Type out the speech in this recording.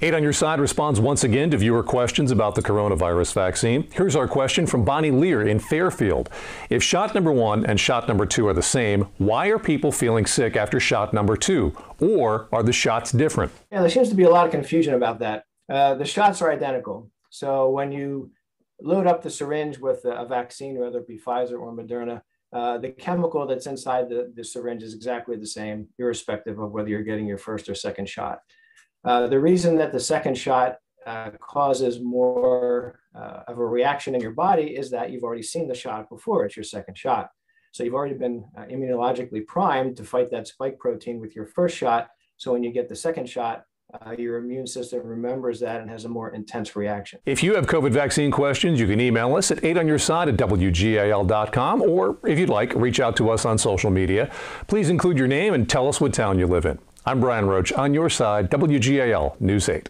8 on Your Side responds once again to viewer questions about the coronavirus vaccine. Here's our question from Bonnie Lear in Fairfield. If shot number 1 and shot number 2 are the same, why are people feeling sick after shot number 2? Or are the shots different? Yeah, there seems to be a lot of confusion about that. The shots are identical. So when you load up the syringe with a vaccine, whether it be Pfizer or Moderna, the chemical that's inside the syringe is exactly the same, irrespective of whether you're getting your first or second shot. The reason that the second shot causes more of a reaction in your body is that you've already seen the shot before. It's your second shot. So you've already been immunologically primed to fight that spike protein with your first shot. So when you get the second shot, your immune system remembers that and has a more intense reaction. If you have COVID vaccine questions, you can email us at 8onyourside@wgal.com, or if you'd like, reach out to us on social media. Please include your name and tell us what town you live in. I'm Brian Roach, on your side, WGAL News 8.